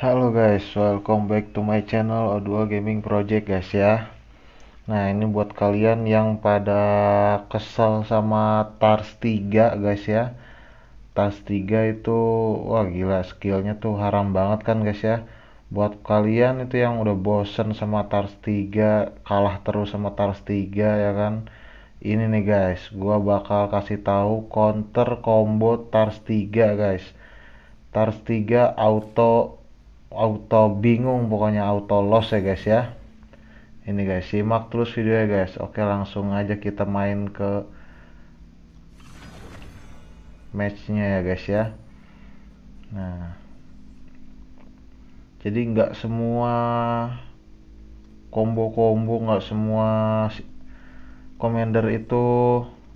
Halo guys, welcome back to my channel O2 Gaming Project guys ya. Nah, ini buat kalian yang pada kesel sama Tharz 3 guys ya. Tharz 3 itu wah gila, skillnya tuh haram banget kan guys ya. Buat kalian itu yang udah bosen sama Tharz 3, kalah terus sama Tharz 3 ya kan. Ini nih guys, gua bakal kasih tahu counter combo Tharz 3 guys. Tharz 3 auto bingung, pokoknya auto loss ya guys ya. Ini guys, simak terus videonya guys. Oke, langsung aja kita main ke matchnya ya guys ya. Nah, jadi nggak semua combo, nggak semua commander itu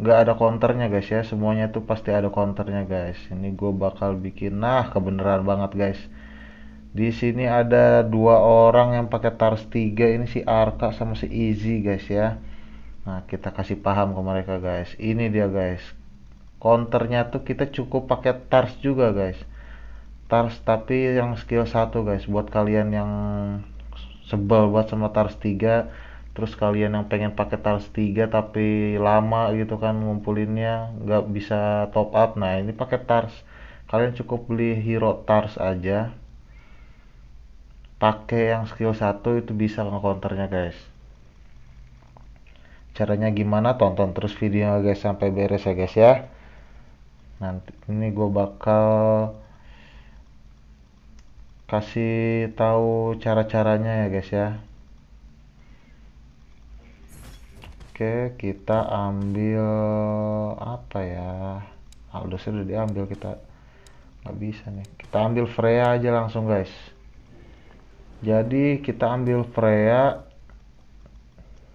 nggak ada counternya guys ya. Semuanya itu pasti ada counternya guys. Ini gue bakal bikin, nah kebenaran banget guys. Di sini ada dua orang yang pakai Tharz 3, ini si Arka sama si Izi guys ya. Nah, kita kasih paham ke mereka guys. Ini dia guys. Counternya tuh kita cukup pakai Tharz juga guys. Tharz tapi yang skill 1 guys. Buat kalian yang sebel buat sama Tharz 3, terus kalian yang pengen pakai Tharz 3 tapi lama gitu kan ngumpulinnya, nggak bisa top up. Nah, ini pakai Tharz. Kalian cukup beli hero Tharz aja. Pakai yang skill 1 itu bisa ngecounternya guys. Caranya gimana? Tonton terus video guys sampai beres ya guys ya. Nanti ini gue bakal kasih tahu cara-caranya ya guys ya. Oke, kita ambil apa ya? Aldosnya udah diambil, kita nggak bisa nih. Kita ambil Freya aja langsung guys. Jadi kita ambil Freya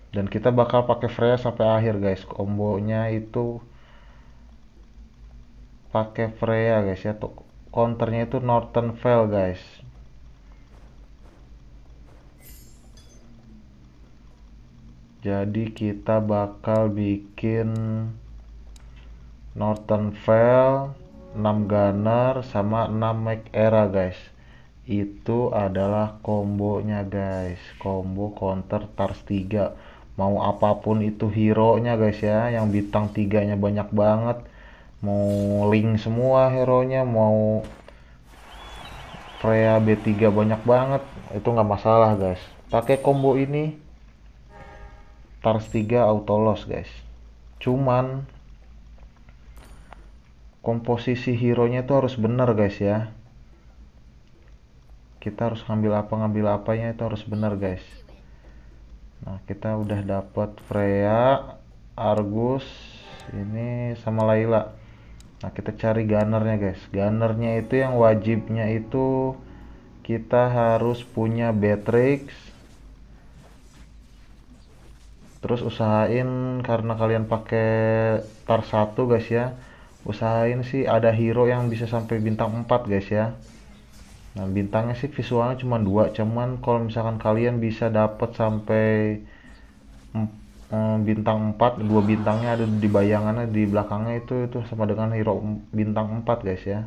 dan kita bakal pakai Freya sampai akhir guys. Kombonya itu pakai Freya guys ya. Counternya itu Northern Vale guys. Jadi kita bakal bikin Northern Vale, 6 Gunner sama 6 Mac Era guys. Itu adalah kombonya guys, combo counter Tharz 3. Mau apapun itu hero nya guys ya, yang bintang 3 nya banyak banget, mau link semua hero nya, mau Freya B3 banyak banget, itu nggak masalah guys. Pakai combo ini Tharz 3 auto loss guys. Cuman komposisi hero nya itu harus bener guys ya. Kita harus ngambil apanya itu harus benar guys. Nah, kita udah dapat Freya, Argus ini sama Layla. Nah, kita cari gunnernya guys. Gunnernya itu yang wajibnya itu kita harus punya Beatrix. Terus usahain, karena kalian pakai Tharz 1 guys ya, usahain sih ada hero yang bisa sampai bintang 4 guys ya. Nah, bintangnya sih visualnya cuma 2, cuman kalau misalkan kalian bisa dapat sampai bintang 4, 2 bintangnya ada di bayangannya di belakangnya, itu sama dengan hero bintang 4 guys ya.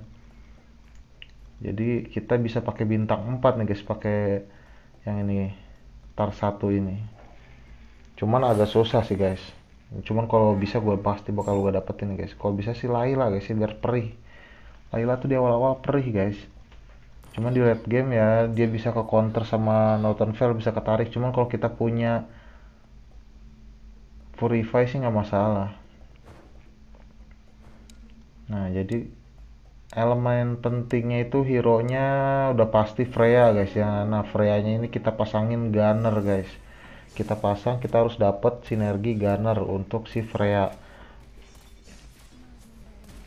Jadi kita bisa pakai bintang 4 nih guys, pakai yang ini Tharz 1 ini. Cuman agak susah sih guys. Cuman kalau bisa gue pasti bakal gue dapetin guys. Kalau bisa sih Layla guys, biar perih. Layla tuh di awal-awal perih guys. Cuman di late game ya dia bisa ke counter sama Northern Vale, bisa ketarik. Cuman kalau kita punya Purify sih nggak masalah. Nah, jadi elemen pentingnya itu hero nya udah pasti Freya guys ya. Nah, Freya nya ini kita pasangin Gunner guys. Kita pasang, kita harus dapat sinergi Gunner untuk si Freya.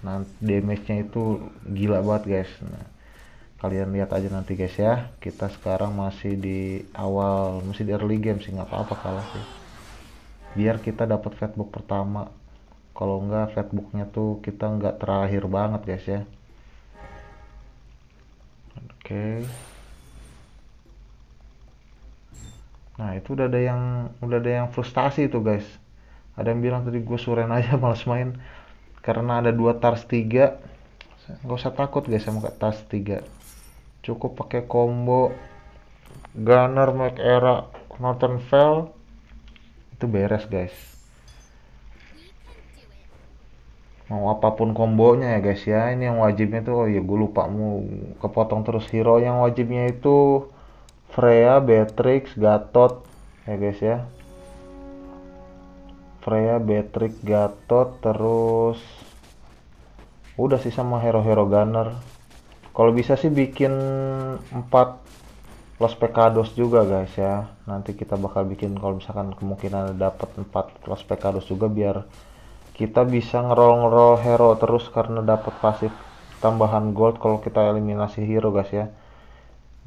Nah, damage nya itu gila banget guys. Nah, kalian lihat aja nanti guys ya. Kita sekarang masih di awal, masih di early game sih, nggak apa-apa kalah sih, biar kita dapat fatbook pertama. Kalau nggak, fatbooknya tuh kita nggak terakhir banget guys ya. Oke. Nah, itu udah ada yang frustasi itu guys. Ada yang bilang tadi gue suren aja, males main karena ada dua Tharz 3. Nggak usah takut guys sama Tharz 3. Cukup pakai combo Gunner, Mac Era, Northern Vale, itu beres guys. Mau apapun kombonya ya guys ya. Ini yang wajibnya tuh, oh ya gue lupa mau kepotong terus. Hero yang wajibnya itu Freya, Beatrix, Gatot ya guys ya. Freya, Beatrix, Gatot, terus udah sih sama hero-hero Gunner. Kalau bisa sih bikin 4 Los Pecados juga guys ya. Nanti kita bakal bikin kalau misalkan kemungkinan dapat 4 Los Pecados juga, biar kita bisa ngerol-ngerol hero terus karena dapat pasif tambahan gold kalau kita eliminasi hero guys ya.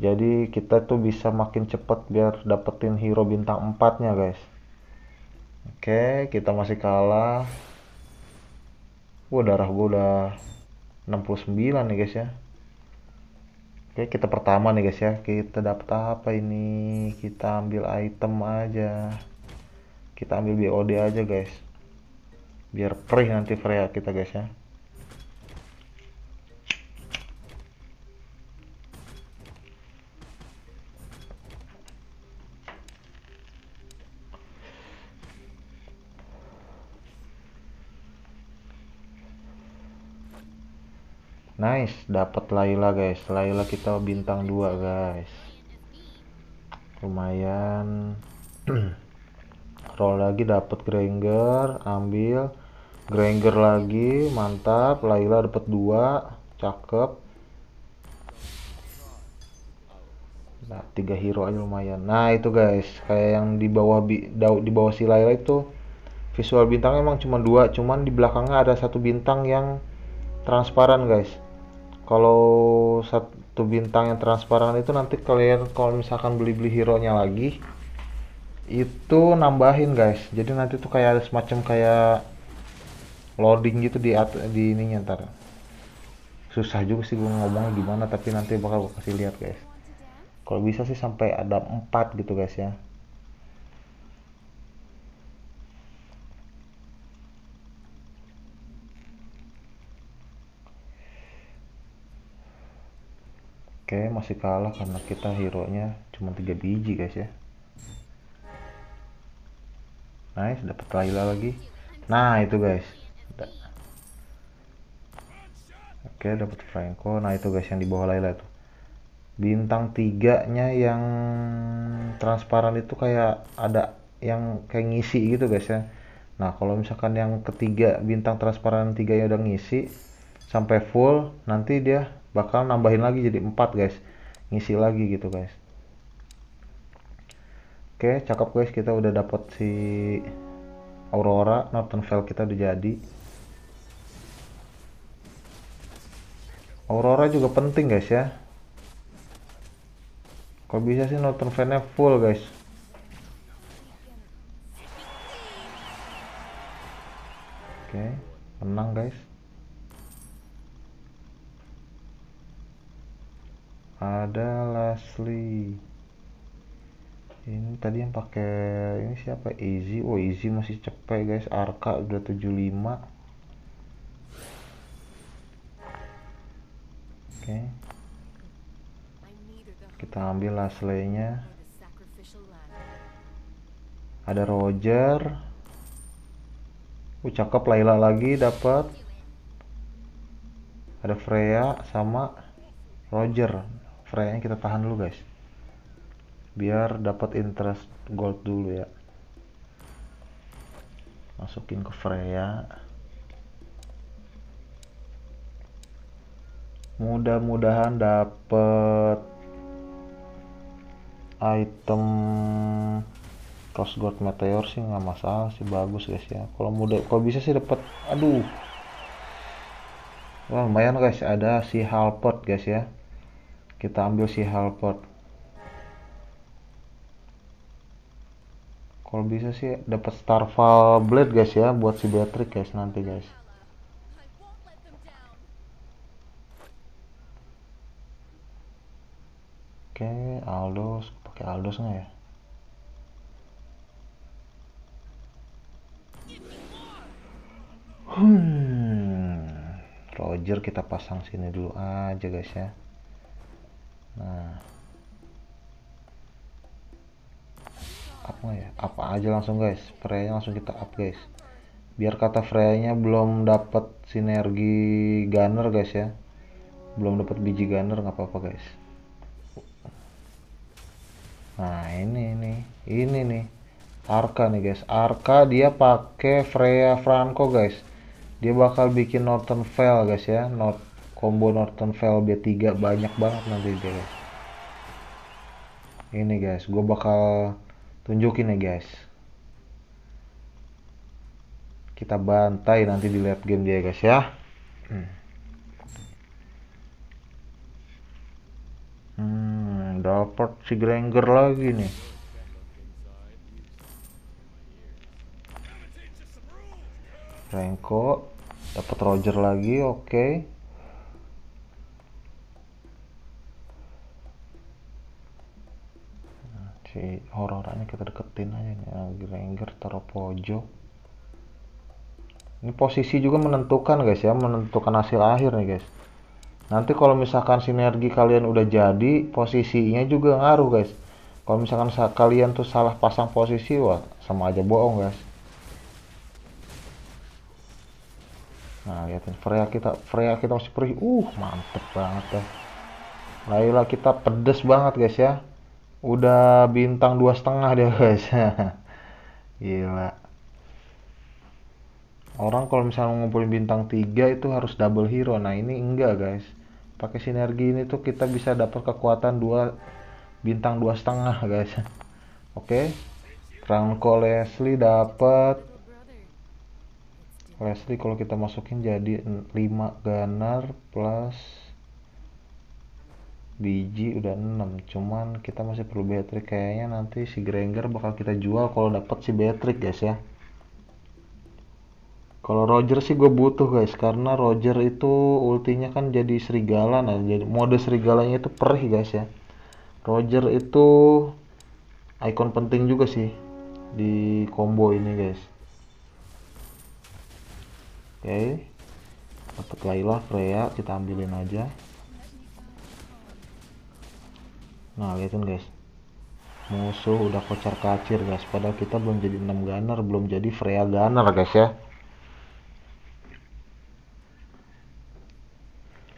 Jadi kita tuh bisa makin cepet biar dapetin hero bintang 4-nya guys. Oke, kita masih kalah. Wah, darah gue udah 69 nih guys ya. Oke, kita pertama nih guys ya. Kita dapat apa ini? Kita ambil item aja. Kita ambil BOD aja guys. Biar perih nanti Freya kita guys ya. Nice, dapat Layla guys. Layla kita bintang 2 guys. Lumayan. Roll lagi, dapat Granger, ambil Granger lagi, mantap. Layla dapat 2, cakep. Nah, 3 hero aja lumayan. Nah itu guys, kayak yang di bawah si Layla itu visual bintangnya emang cuma 2, cuman di belakangnya ada satu bintang yang transparan guys. Kalau satu bintang yang transparan itu nanti kalian kalau misalkan beli hero-nya lagi itu nambahin guys. Jadi nanti tuh kayak ada semacam kayak loading gitu di ininya ntar. Susah juga sih gue ngomongnya gimana, tapi nanti bakal gue kasih lihat guys. Kalau bisa sih sampai ada 4 gitu guys ya. Oke, masih kalah karena kita hero-nya cuma 3 biji guys ya. Nice, dapat Layla lagi. Nah itu guys. Oke, dapat Franco. Nah itu guys yang di bawah Layla tuh. Bintang 3-nya yang transparan itu kayak ada yang kayak ngisi gitu guys ya. Nah kalau misalkan yang ketiga bintang transparan 3-nya udah ngisi sampai full, nanti dia bakal nambahin lagi jadi 4 guys. Ngisi lagi gitu guys. Oke, cakep guys, kita udah dapat si Aurora, Northern Vale kita udah jadi. Aurora juga penting guys ya. Kalau bisa sih Northern Vale-nya full guys. Oke, menang guys. Ada Leslie. Ini tadi yang pakai ini siapa? Izi. Oh, Izi masih cepet guys. Arka udah 75. Oke. Kita ambil Leslie-nya. Ada Roger. Cakep, Layla lagi dapat. Ada Freya sama Roger. Freya-nya kita tahan dulu guys, biar dapat interest gold dulu ya. Masukin ke Freya. Mudah-mudahan dapat item Cross Gold Meteor sih, nggak masalah sih, bagus guys ya. Kalau bisa sih dapat. Aduh. Wah, lumayan guys, ada si Halpert guys ya. Kita ambil si Halpert. Kalau bisa sih dapat Starfall Blade guys ya, buat si Beatrix guys nanti guys. Oke, Aldos, pakai Aldos nggak ya? Roger kita pasang sini dulu aja guys ya. Nah, apa ya? Apa aja langsung guys. Freya langsung kita up guys. Biar kata Freya-nya belum dapat sinergi Gunner guys ya. Belum dapat biji Gunner nggak apa-apa guys. Nah, ini nih. Arka nih guys. Arka dia pakai Freya Franco guys. Dia bakal bikin Northern Vale guys ya. Combo Northern Vale B3 banyak banget nanti guys. Ini guys, gue bakal tunjukin ya guys. Kita bantai nanti di late game dia guys ya. Dapat si Granger lagi nih. Franco dapat Roger lagi, oke. Nah, si Auroranya kita deketin aja nih. Nah, Granger taruh pojok. Ini posisi juga menentukan guys ya, menentukan hasil akhir nih guys. Nanti kalau misalkan sinergi kalian udah jadi, posisinya juga ngaruh guys. Kalau misalkan kalian tuh salah pasang posisi, wah sama aja bohong guys. Nah, lihatin Freya kita masih pergi. Mantep banget ya. Layla kita pedes banget guys ya. Udah bintang 2,5 dia guys. Gila. Orang kalau misalnya ngumpulin bintang 3 itu harus double hero. Nah, ini enggak guys. Pakai sinergi ini tuh kita bisa dapat kekuatan bintang 2,5 guys. Oke. Franco Leslie dapat. Leslie kalau kita masukin jadi 5 Gunner plus biji udah 6. Cuman kita masih perlu Beatrix kayaknya, nanti si Granger bakal kita jual kalau dapat si Beatrix guys ya. Kalau Roger sih gue butuh guys, karena Roger itu ultinya kan jadi serigala. Nah, jadi mode serigalanya itu perih guys ya. Roger itu ikon penting juga sih di combo ini guys. Oke, dapat Layla, Freya, kita ambilin aja. Nah, lihatin guys, musuh udah kocar kacir guys. Padahal kita belum jadi 6 Gunner, belum jadi Freya Gunner guys ya.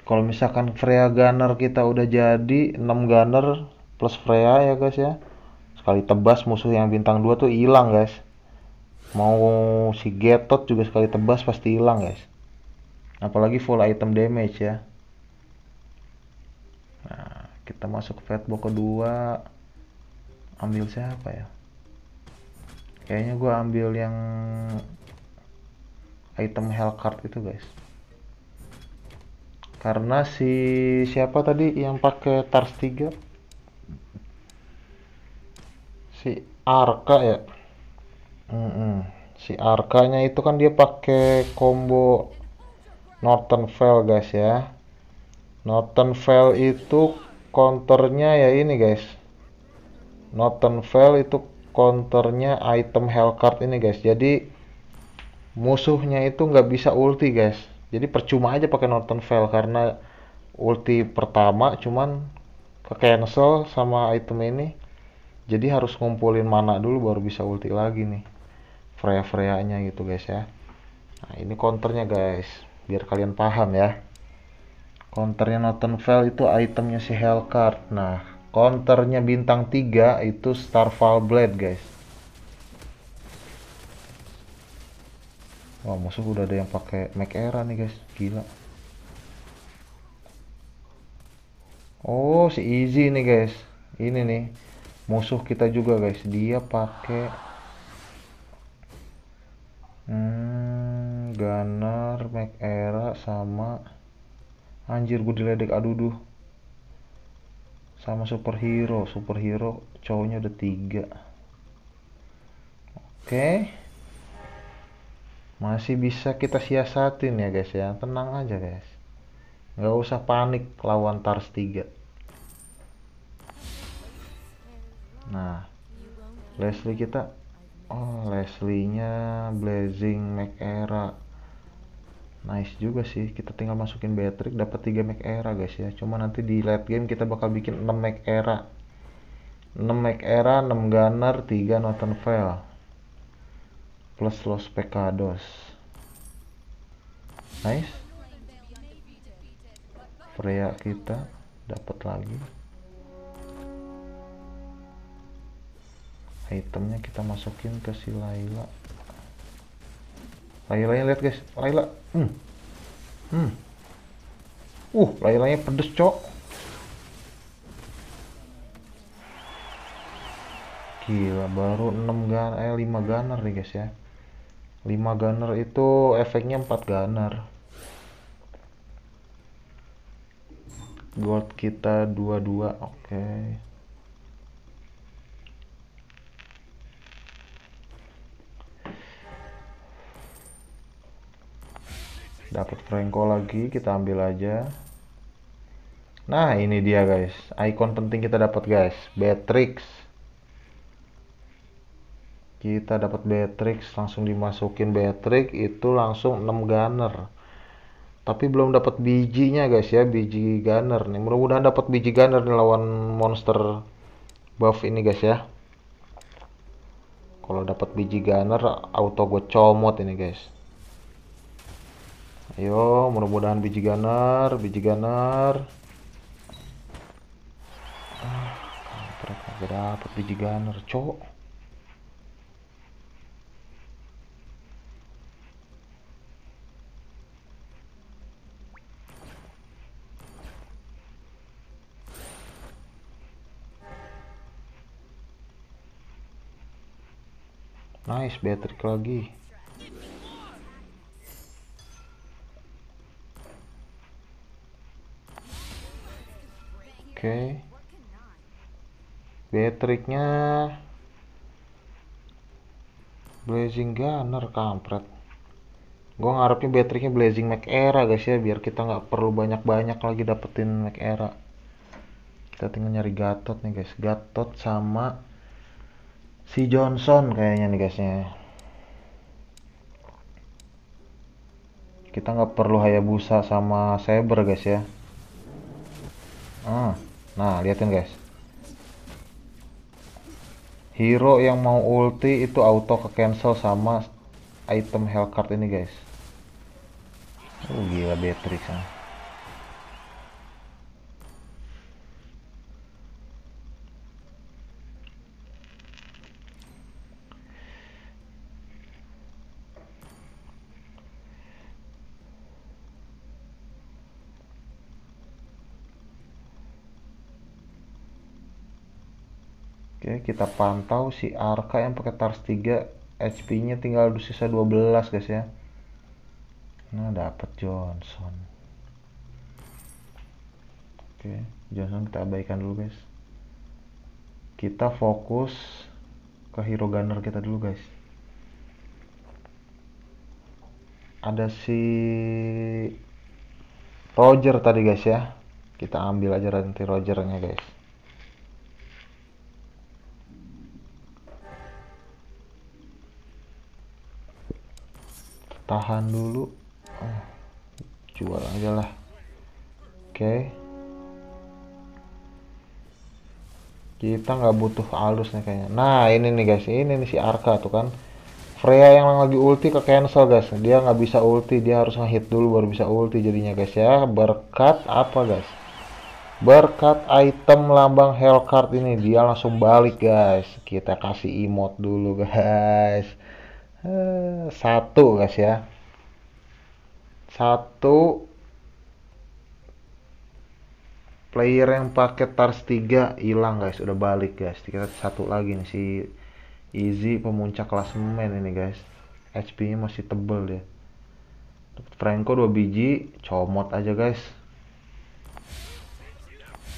Kalau misalkan Freya Gunner kita udah jadi 6 Gunner plus Freya ya guys ya. Sekali tebas musuh yang bintang 2 tuh hilang guys. Mau si Gatot juga sekali tebas pasti hilang guys. Apalagi full item damage ya. Nah, kita masuk ke fatbox kedua. Ambil siapa ya? Kayaknya gue ambil yang item Hellcart itu guys. Karena si siapa tadi yang pakai Tharz 3? Si Arka ya. Si Arkanya itu kan dia pakai combo Northern Vale guys ya. Northern Vale itu counternya ya ini guys. Northern Vale itu counternya item Hellcart ini guys. Jadi musuhnya itu nggak bisa ulti guys. Jadi percuma aja pakai Northern Vale karena ulti pertama cuman ke cancel sama item ini. Jadi harus ngumpulin mana dulu baru bisa ulti lagi nih. Freya-freyanya gitu guys ya. Nah, ini counternya guys, biar kalian paham ya. Counternya Northern Vale itu itemnya si Hellcart. Nah, counternya bintang 3 itu Starfall Blade guys. Wah, musuh udah ada yang pakai Mac Era nih guys. Gila. Oh, si Izi nih guys. Ini nih musuh kita juga guys. Dia pakai Gunner, Mac Era sama anjir gue diledek aduh. Sama superhero cowoknya ada 3. Oke. Masih bisa kita siasatin ya guys ya. Tenang aja guys. Nggak usah panik lawan Tharz 3. Nah, Leslie kita Leslie-nya Blazing Macera. Nice juga sih, kita tinggal masukin Beatrix dapat 3 Mac Era guys ya. Cuma nanti di late game kita bakal bikin 6 Mac Era. 6 Mac Era, 6 Gunner, 3 Northern Vale plus Los Pecados. Nice. Freya kita dapat lagi. Itemnya kita masukin ke si Layla. Laylanya lihat guys, Layla. Laylanya pedes, cok. Gila, baru 6 gunner, 5 gunner nih guys ya. 5 gunner itu efeknya 4 gunner. Gold kita 22, oke. Dapat Franco lagi, kita ambil aja. Nah, ini dia guys, ikon penting kita dapat guys, Beatrix. Kita dapat Beatrix, langsung dimasukin Beatrix itu langsung 6 gunner. Tapi belum dapat bijinya guys ya, biji gunner nih. Mudah-mudahan dapat biji gunner nih lawan monster buff ini guys ya. Kalau dapat biji gunner auto gue comot ini guys. Ayo, mudah-mudahan biji gunner, biji gunner. Kampret, gak dapet biji gunner, cok. Nice, Beatrix lagi. Oke, Beatrixnya Blazing Gunner, kampret. Gue ngarepnya Beatrixnya Blazing Macera guys ya, biar kita nggak perlu banyak-banyak lagi dapetin Macera. Kita tinggal nyari Gatot nih guys, Gatot sama si Johnson kayaknya nih guysnya. Kita nggak perlu Hayabusa sama Saber guys ya. Nah, liatin guys. Hero yang mau ulti itu auto ke-cancel sama item Hellcart ini guys. Gila Beatrix. Oke, kita pantau si Arka yang pakai Tharz 3, HP-nya tinggal sisa 12 guys ya. Nah, dapat Johnson. Oke, Johnson kita abaikan dulu guys. Kita fokus ke hero gunner kita dulu guys. Ada si Roger tadi guys ya. Kita ambil aja nanti Rogernya guys. Tahan dulu, jual aja lah. Oke. Kita nggak butuh Aldos nih kayaknya. Nah, ini nih guys, ini nih si Arka tuh kan. Freya yang lagi ulti ke cancel guys. Dia nggak bisa ulti, dia harus ngehit dulu baru bisa ulti jadinya guys ya. Berkat apa guys? Berkat item lambang Hellcart ini dia langsung balik guys. Kita kasih emote dulu guys. 1 guys ya, 1 player yang pakai Tharz 3 hilang guys, udah balik guys. Kita 1 lagi nih si Izi pemuncak klasemen ini guys, HP-nya masih tebel dia. Dapat Franco 2 biji, comot aja guys,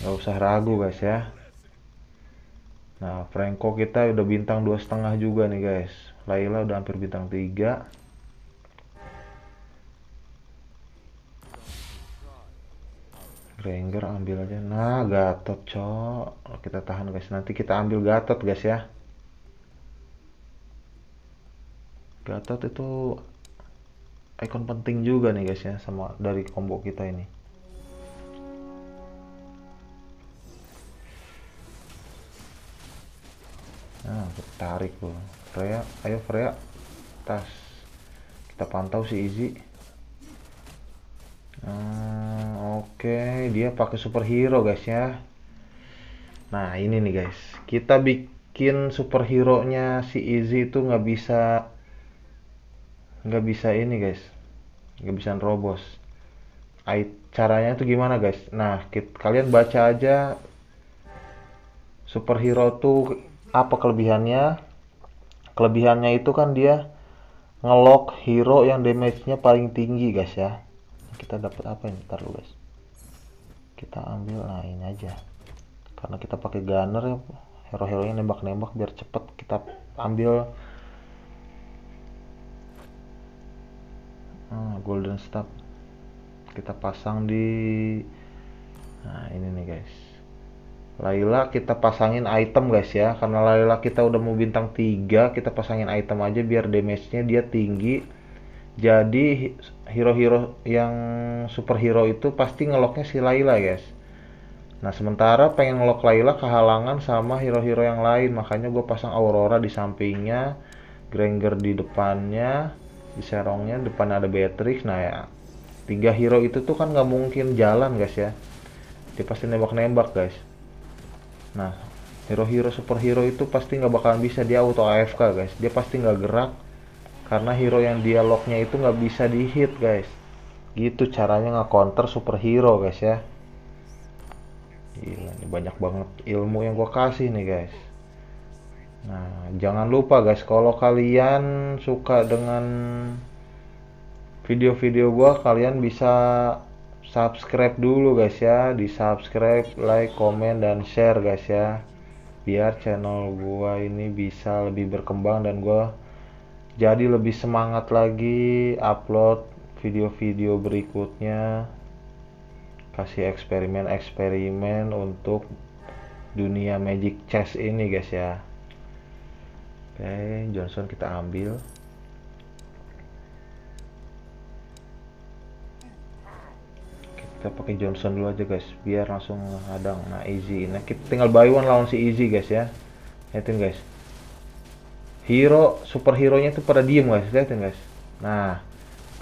nggak usah ragu guys ya. Nah, Franco kita udah bintang 2,5 juga nih guys. Layla udah hampir bintang 3. Granger ambil aja. Nah, Gatot cok. Kita tahan guys. Nanti kita ambil Gatot guys ya. icon penting juga nih guys ya, sama dari combo kita ini. Nah, tarik loh Freya, ayo Freya, tas. Kita pantau si Izi. Oke, dia pakai superhero guys ya. Nah ini nih guys, kita bikin superhero nya si Izi itu nggak bisa ini guys, nggak bisa nerobos. Caranya itu gimana guys? Nah kalian baca aja superhero tuh apa kelebihannya. Kelebihannya itu kan dia ngelock hero yang damage-nya paling tinggi guys ya. Kita dapat apa ini? Ntar dulu guys, kita ambil, nah ini aja, karena kita pakai gunner ya, hero-hero yang nembak-nembak biar cepet kita ambil. Golden Staff kita pasang di, nah ini nih guys, Layla kita pasangin item guys ya, karena Layla kita udah mau bintang 3, kita pasangin item aja biar damage-nya dia tinggi. Jadi hero-hero yang superhero itu pasti ngelocknya si Layla guys. Nah sementara pengen ngelock Layla kehalangan sama hero-hero yang lain, makanya gue pasang Aurora di sampingnya, Granger di depannya, di serongnya depan ada Beatrix. Nah ya, 3 hero itu tuh kan nggak mungkin jalan guys ya, dia pasti nembak-nembak guys. Nah, hero-hero superhero itu pasti nggak bakalan bisa, dia auto AFK guys, dia pasti nggak gerak karena hero yang dialognya itu nggak bisa di-hit guys. Gitu caranya nge-counter superhero guys ya. Gila, ini banyak banget ilmu yang gua kasih nih guys. Nah, jangan lupa guys, kalau kalian suka dengan video-video gua, kalian bisa subscribe dulu guys ya, di subscribe, like, komen, dan share guys ya, biar channel gua ini bisa lebih berkembang dan gua jadi lebih semangat lagi upload video-video berikutnya, kasih eksperimen-eksperimen untuk dunia Magic Chess ini guys ya. Oke, Johnson kita ambil. Kita pakai Johnson dulu aja guys, biar langsung hadang. Nah Izi, nah kita tinggal buy one lawan si Izi guys ya. Lihatin guys, hero superhero nya itu pada diem guys, lihatin guys. Nah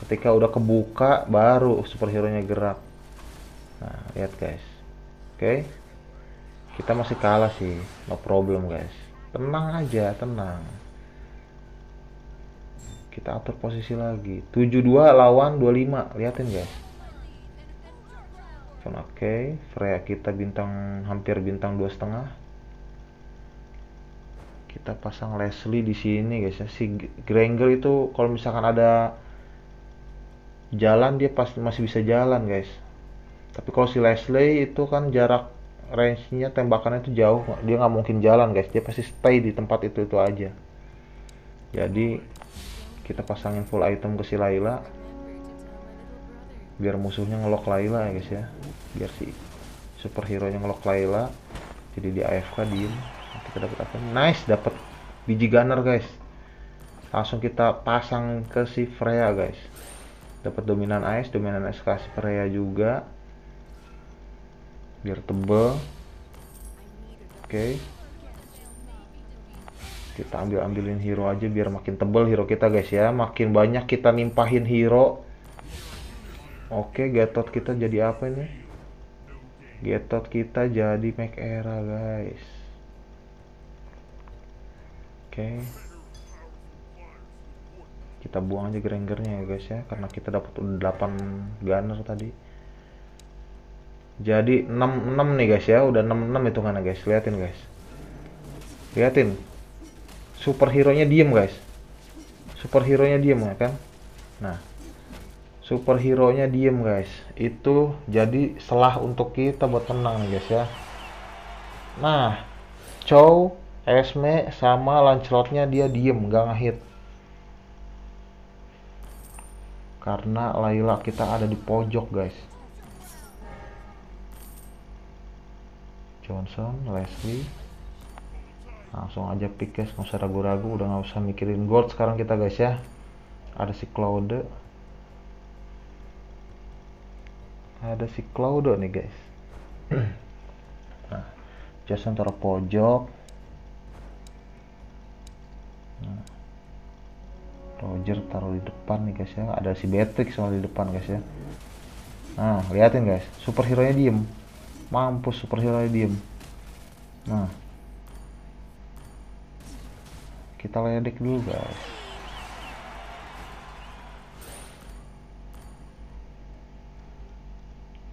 ketika udah kebuka baru superhero nya gerak. Nah lihat guys, oke, kita masih kalah sih, no problem guys, tenang aja, tenang. Kita atur posisi lagi, 72 lawan 25, lihatin guys. Oke, Freya kita bintang, hampir bintang 2,5. Kita pasang Leslie di sini guys ya. Si Granger itu kalau misalkan ada jalan dia pasti masih bisa jalan guys. Tapi kalau si Leslie itu kan jarak range-nya tembakannya itu jauh, dia nggak mungkin jalan guys. Dia pasti stay di tempat itu aja. Jadi kita pasangin full item ke si Layla, biar musuhnya ngelock Layla ya guys ya, biar si superhero nya ngelock Layla, jadi di AFK diem. Kita dapat apa? Nice, dapat biji gunner guys, langsung kita pasang ke si Freya guys, dapat Dominan Ice. Dominan Ice kasih Freya juga biar tebel. Oke, kita ambilin hero aja biar makin tebel hero kita guys ya, makin banyak kita nimpahin hero. Oke, Gatot kita jadi apa ini? Gatot kita jadi Mac Era guys. Oke, kita buang aja Grangernya ya guys ya, karena kita dapat 8 gunner tadi. Jadi 6 nih guys ya, udah 6 itu kan guys, liatin guys. Liatin, superhero-nya diem guys. Superhero-nya diem ya kan? Nah, superhero nya diem guys, itu jadi selah untuk kita buat menang guys ya. Nah Chow, Esme sama Lancelotnya dia diem, nggak ngehit karena Layla kita ada di pojok guys. Johnson, Leslie langsung aja pick guys, nggak usah ragu-ragu, udah nggak usah mikirin gold sekarang kita guys ya. Ada si Claude, Ada si Claude nih guys. Nah, Johnson taruh pojok. Nah, Roger taruh di depan nih guys ya. Ada si Beatrix sama di depan guys ya. Nah, liatin guys, superhero nya diem. Mampus, superhero nya diem. Nah, kita ledek dulu guys.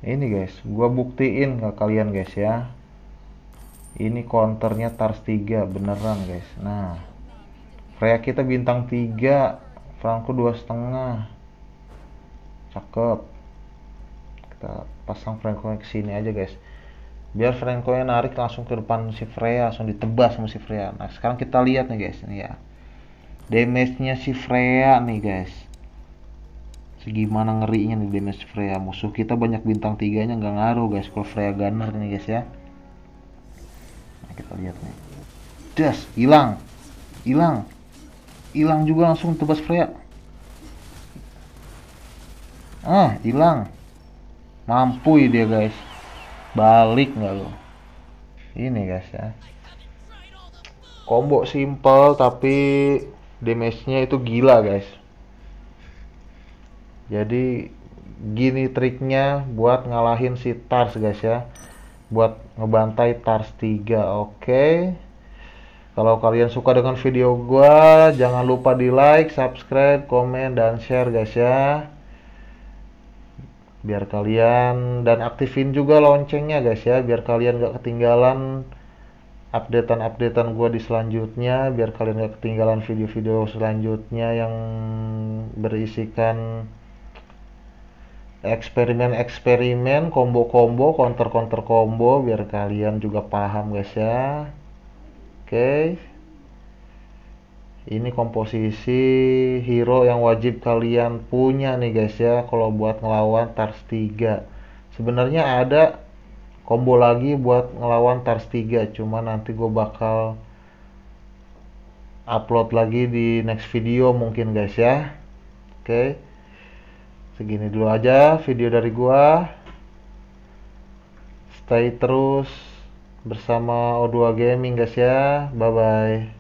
Ini guys, gua buktiin ke kalian guys ya. Ini counternya Tharz 3 beneran guys. Nah, Freya kita bintang 3, Franco 2,5. Cakep. Kita pasang Franco ke sini aja guys. Biar Franco yang narik langsung ke depan si Freya, langsung ditebas sama si Freya. Nah, sekarang kita lihat nih guys, ini ya. Damage-nya si Freya nih guys. Segimana ngerinya nih damage Freya. Musuh kita banyak bintang 3-nya nggak ngaruh guys kalau Freya Gunner nih guys ya. Nah, kita lihat nih. Das, hilang. Hilang. Hilang juga langsung tebas Freya. Ah, hilang. Mampu dia guys. Balik nggak lo? Ini guys ya, combo simple tapi damage-nya itu gila guys. Jadi gini triknya buat ngalahin si Tharz guys ya, buat ngebantai Tharz 3. Oke, kalau kalian suka dengan video gua jangan lupa di like, subscribe, komen, dan share guys ya, biar kalian, dan aktifin juga loncengnya guys ya, biar kalian gak ketinggalan updatean gua di selanjutnya, biar kalian gak ketinggalan video-video selanjutnya yang berisikan eksperimen-eksperimen, combo-combo, counter-counter combo, biar kalian juga paham guys ya. Oke, ini komposisi hero yang wajib kalian punya nih guys ya kalau buat ngelawan Tharz 3. Sebenarnya ada combo lagi buat ngelawan Tharz 3, cuma nanti gue bakal upload lagi di next video mungkin guys ya. Oke, segini dulu aja video dari gua. Stay terus bersama O2 Gaming guys ya. Bye bye.